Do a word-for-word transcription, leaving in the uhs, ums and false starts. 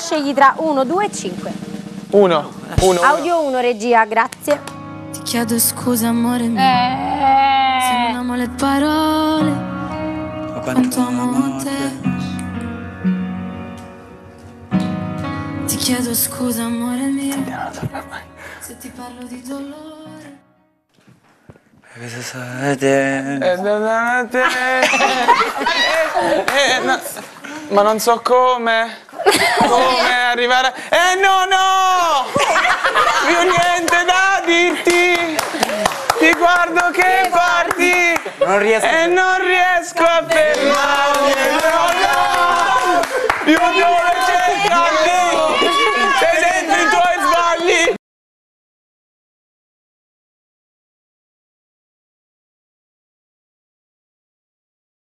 scegli tra uno, due e cinque. uno, uno. Audio uno, regia, grazie. Ti chiedo scusa, amore mio. Eh. Se non amo le parole, ma quanto amo te. Ti chiedo scusa, amore mio. Se ti parlo di dolore. Ma non so come come arrivare. Eh no no! Più niente da dirti. Ti guardo che parti e non riesco a fermarmi.